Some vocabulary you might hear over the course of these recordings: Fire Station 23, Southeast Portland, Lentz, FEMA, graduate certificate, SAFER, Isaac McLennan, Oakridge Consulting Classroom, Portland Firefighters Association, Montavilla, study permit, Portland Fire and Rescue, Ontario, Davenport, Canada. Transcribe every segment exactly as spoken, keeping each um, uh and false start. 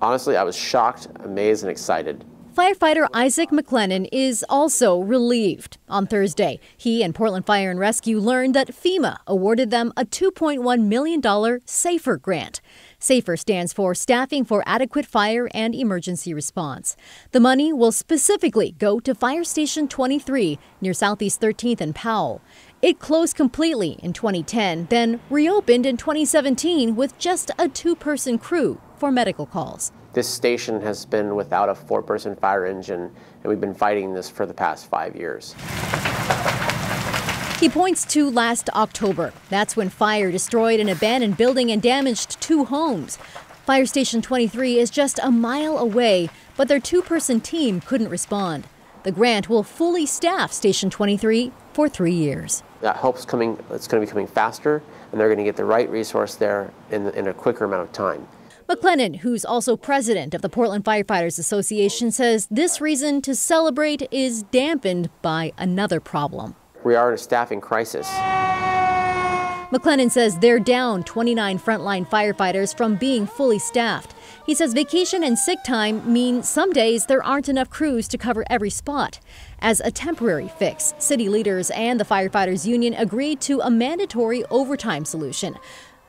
Honestly, I was shocked, amazed, and excited. Firefighter Isaac McLennan is also relieved. On Thursday, he and Portland Fire and Rescue learned that FEMA awarded them a two point one million dollar SAFER grant. SAFER stands for Staffing for Adequate Fire and Emergency Response. The money will specifically go to Fire Station twenty-three near Southeast thirteenth and Powell. It closed completely in twenty ten, then reopened in twenty seventeen with just a two-person crew for medical calls. This station has been without a four-person fire engine, and we've been fighting this for the past five years. He points to last October. That's when fire destroyed an abandoned building and damaged two homes. Fire Station twenty-three is just a mile away, but their two-person team couldn't respond. The grant will fully staff Station twenty-three for three years. That help's coming, it's going to be coming faster, and they're going to get the right resource there in, the, in a quicker amount of time. McLennan, who's also president of the Portland Firefighters Association, says this reason to celebrate is dampened by another problem. We are in a staffing crisis. McLennan says they're down twenty-nine frontline firefighters from being fully staffed. He says vacation and sick time mean some days there aren't enough crews to cover every spot. As a temporary fix, city leaders and the firefighters union agreed to a mandatory overtime solution.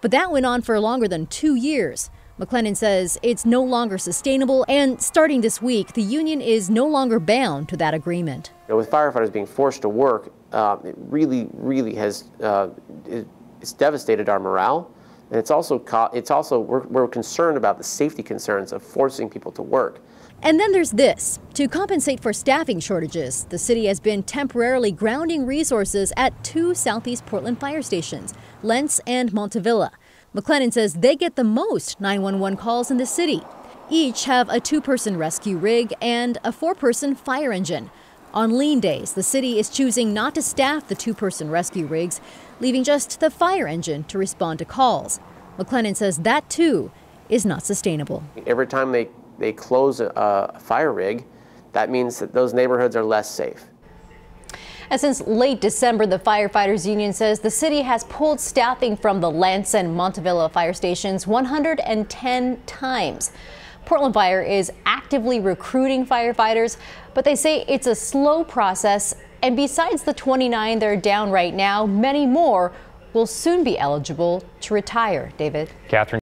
But that went on for longer than two years. McLennan says it's no longer sustainable, and starting this week, the union is no longer bound to that agreement. You know, with firefighters being forced to work, uh, it really, really has uh, it, it's devastated our morale, and it's also it's also we're, we're concerned about the safety concerns of forcing people to work. And then there's this. To compensate for staffing shortages, the city has been temporarily grounding resources at two Southeast Portland fire stations, Lentz and Montavilla. McLennan says they get the most nine one one calls in the city. Each have a two-person rescue rig and a four-person fire engine. On lean days, the city is choosing not to staff the two-person rescue rigs, leaving just the fire engine to respond to calls. McLennan says that, too, is not sustainable. Every time they, they close a, a fire rig, that means that those neighborhoods are less safe. And since late December, the firefighters union says the city has pulled staffing from the Lentz and Montavilla fire stations one hundred ten times. Portland Fire is actively recruiting firefighters, but they say it's a slow process. And besides the twenty-nine they're down right now, many more will soon be eligible to retire. David. Catherine.